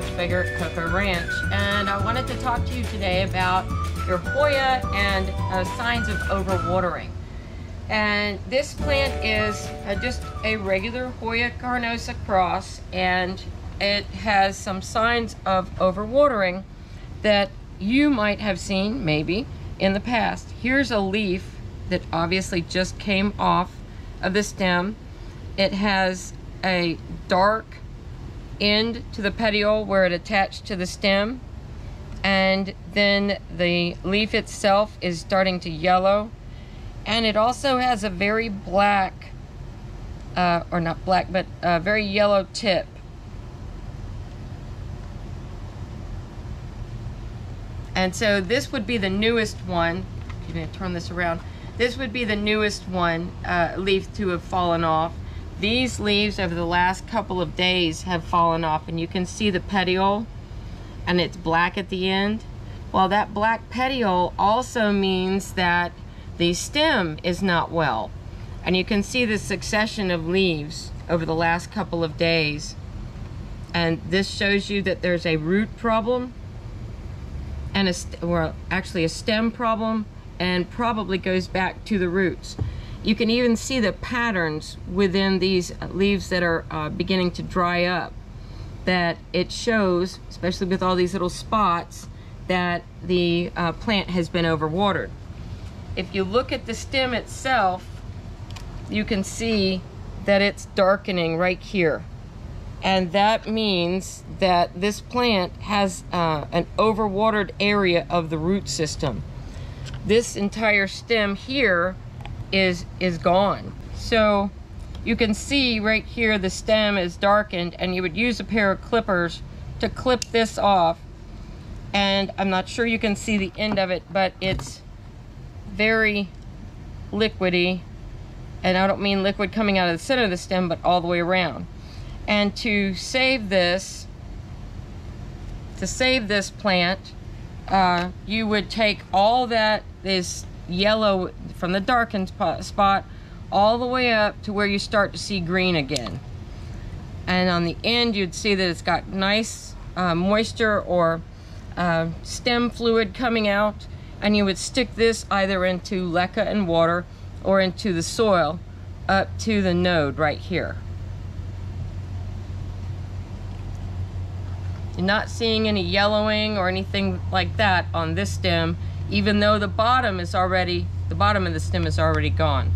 George Bigger at Cocoa Ranch, and I wanted to talk to you today about your Hoya and signs of overwatering. And this plant is just a regular Hoya carnosa cross, and it has some signs of overwatering that you might have seen maybe in the past. Here's a leaf that obviously just came off of the stem. It has a dark end to the petiole where it attached to the stem, and then the leaf itself is starting to yellow, and it also has a very black, or not black, but a very yellow tip. And so this would be the newest one. I'm going to turn this around. This would be the newest one leaf to have fallen off. These leaves over the last couple of days have fallen off, and you can see the petiole, and it's black at the end. Well, that black petiole also means that the stem is not well. And you can see the succession of leaves over the last couple of days. And this shows you that there's a root problem, and actually a stem problem, and probably goes back to the roots. You can even see the patterns within these leaves that are beginning to dry up, that it shows, especially with all these little spots, that the plant has been overwatered. If you look at the stem itself, you can see that it's darkening right here. And that means that this plant has an overwatered area of the root system. This entire stem here is gone. So you can see right here the stem is darkened, and you would use a pair of clippers to clip this off. And I'm not sure you can see the end of it, but it's very liquidy. And I don't mean liquid coming out of the center of the stem, but all the way around. And to save this plant, you would take all that is yellow from the darkened spot all the way up to where you start to see green again. And on the end, you'd see that it's got nice moisture or stem fluid coming out, and you would stick this either into leca and water or into the soil up to the node right here. You're not seeing any yellowing or anything like that on this stem, even though the bottom of the stem is already gone.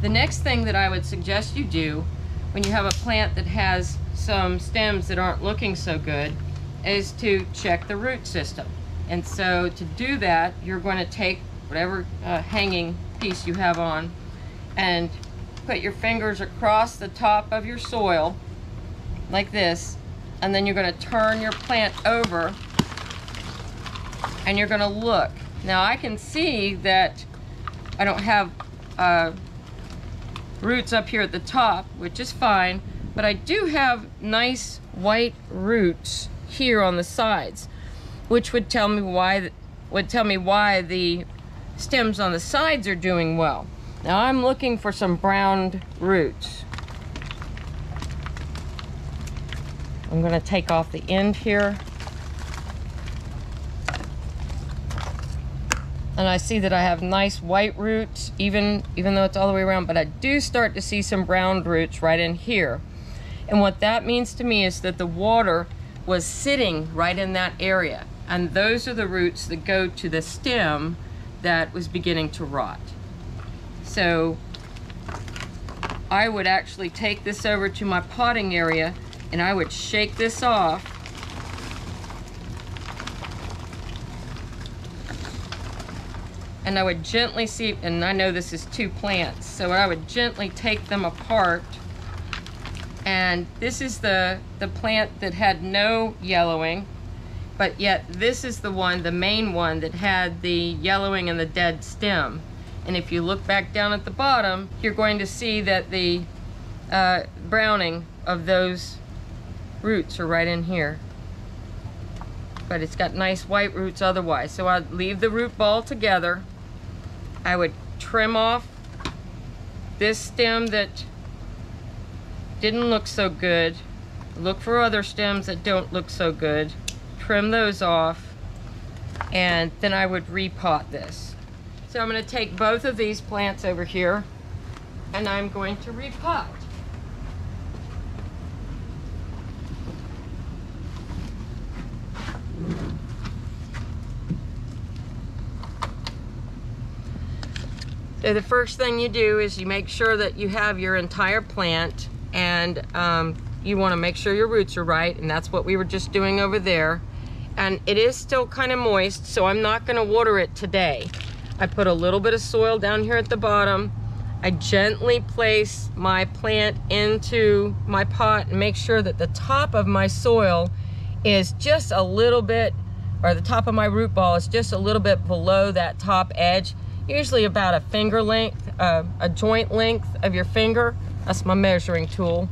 The next thing that I would suggest you do when you have a plant that has some stems that aren't looking so good is to check the root system. And so to do that, you're going to take whatever hanging piece you have on and put your fingers across the top of your soil like this, and then you're going to turn your plant over and you're going to look. Now I can see that I don't have roots up here at the top, which is fine, but I do have nice white roots here on the sides, which would tell me why the stems on the sides are doing well. Now I'm looking for some brown roots. I'm going to take off the end here. And I see that I have nice white roots, even though it's all the way around, but I do start to see some brown roots right in here. And what that means to me is that the water was sitting right in that area. And those are the roots that go to the stem that was beginning to rot. So I would actually take this over to my potting area and I would shake this off. And I would gently see, and I know this is two plants, so I would gently take them apart. And this is the plant that had no yellowing, but yet this is the one, the main one, that had the yellowing and the dead stem. And if you look back down at the bottom, you're going to see that the browning of those roots are right in here. But it's got nice white roots otherwise. So I'd leave the root ball together. I would trim off this stem that didn't look so good. Look for other stems that don't look so good. Trim those off, and then I would repot this. So I'm going to take both of these plants over here, and I'm going to repot. So the first thing you do is you make sure that you have your entire plant, and you want to make sure your roots are right, and that's what we were just doing over there. And it is still kind of moist, so I'm not going to water it today. I put a little bit of soil down here at the bottom. I gently place my plant into my pot and make sure that the top of my soil is just a little bit, or the top of my root ball is just a little bit below that top edge. Usually about a finger length, a joint length of your finger. That's my measuring tool.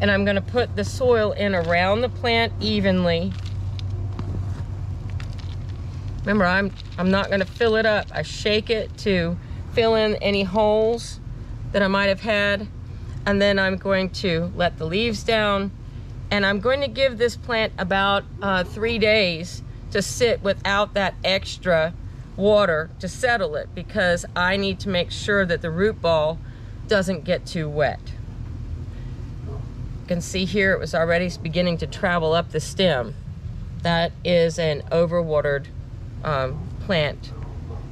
And I'm going to put the soil in around the plant evenly. Remember, I'm not going to fill it up. I shake it to fill in any holes that I might have had. And then I'm going to let the leaves down. And I'm going to give this plant about 3 days to sit without that extra water to settle it, because I need to make sure that the root ball doesn't get too wet. You can see here it was already beginning to travel up the stem. That is an overwatered plant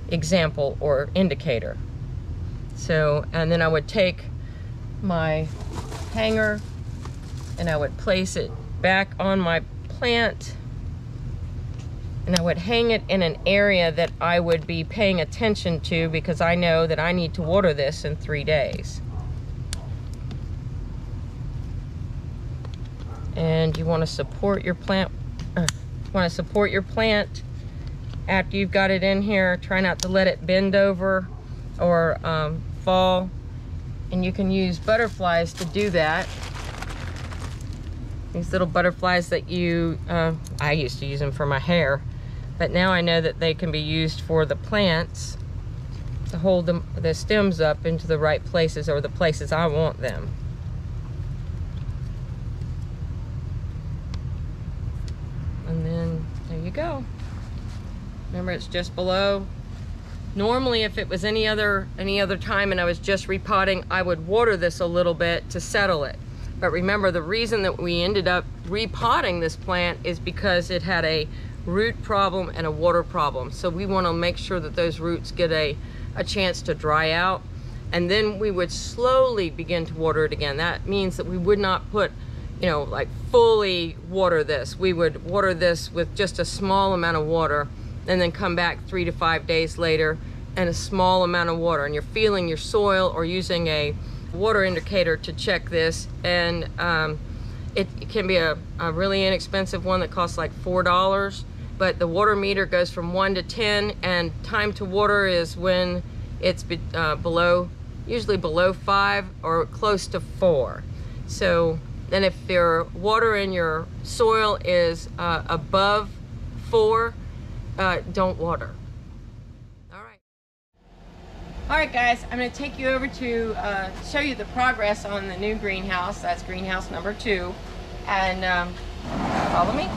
example or indicator. So, and then I would take my hanger and I would place it back on my plant. And I would hang it in an area that I would be paying attention to, because I know that I need to water this in 3 days. And you want to support your plant. After you've got it in here. Try not to let it bend over or fall. And you can use butterflies to do that. These little butterflies that you, I used to use them for my hair. But now I know that they can be used for the plants to hold the stems up into the right places, or the places I want them. And then there you go. Remember, it's just below. Normally, if it was any other time and I was just repotting, I would water this a little bit to settle it. But remember, the reason that we ended up repotting this plant is because it had a root problem and a water problem. So we want to make sure that those roots get a chance to dry out, and then we would slowly begin to water it again. That means that we would not put, you know, like fully water this. We would water this with just a small amount of water, and then come back 3 to 5 days later and a small amount of water. And you're feeling your soil or using a water indicator to check this. And it can be a really inexpensive one that costs like $4, but the water meter goes from 1 to 10, and time to water is when it's usually below 5 or close to 4. So then if your water in your soil is above 4, don't water. Alright guys, I'm going to take you over to show you the progress on the new greenhouse. That's greenhouse number 2. And follow me.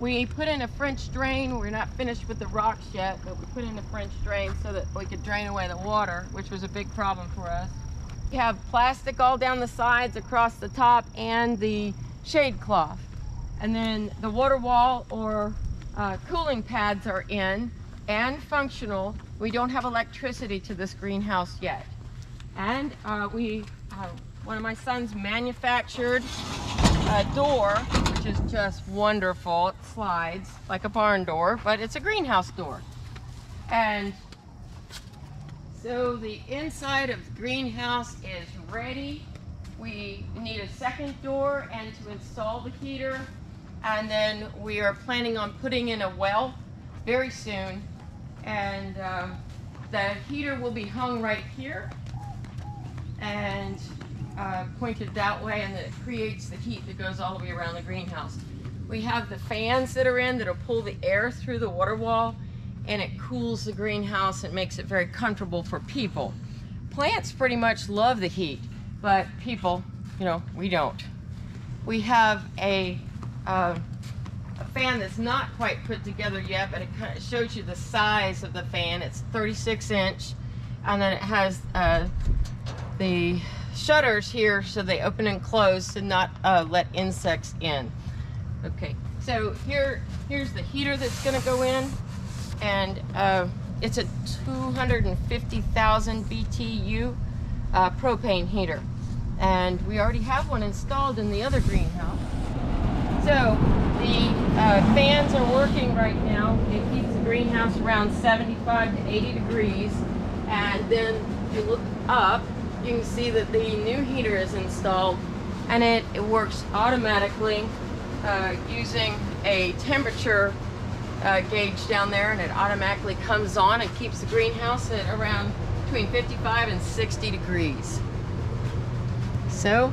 We put in a French drain. We're not finished with the rocks yet, but we put in a French drain so that we could drain away the water, which was a big problem for us. We have plastic all down the sides, across the top, and the shade cloth. And then the water wall or cooling pads are in and functional. We don't have electricity to this greenhouse yet. And one of my sons manufactured a door, which is just wonderful. It slides like a barn door, but it's a greenhouse door. And so the inside of the greenhouse is ready. We need a second door and to install the heater. And then we are planning on putting in a well very soon. And the heater will be hung right here and pointed that way, and it creates the heat that goes all the way around the greenhouse. We have the fans that are in that'll pull the air through the water wall, and it cools the greenhouse and makes it very comfortable for people. Plants pretty much love the heat, but people, you know, we don't. We have a fan that's not quite put together yet, but it kind of shows you the size of the fan. It's 36 inch, and then it has the shutters here so they open and close to not let insects in. Okay, so here's the heater that's going to go in, and it's a 250,000 BTU propane heater, and we already have one installed in the other greenhouse. So the fans are working right now. It keeps the greenhouse around 75 to 80 degrees, and then if you look up, you can see that the new heater is installed, and it works automatically using a temperature gauge down there, and it automatically comes on and keeps the greenhouse at around between 55 and 60 degrees. So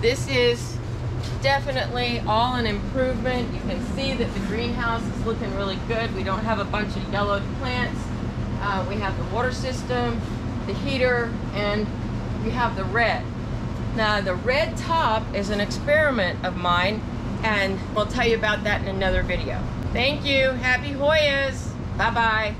this is definitely all an improvement. You can see that the greenhouse is looking really good. We don't have a bunch of yellowed plants. We have the water system, the heater, and we have the red. Now the red top is an experiment of mine, and we'll tell you about that in another video. Thank you. Happy Hoyas. Bye-bye.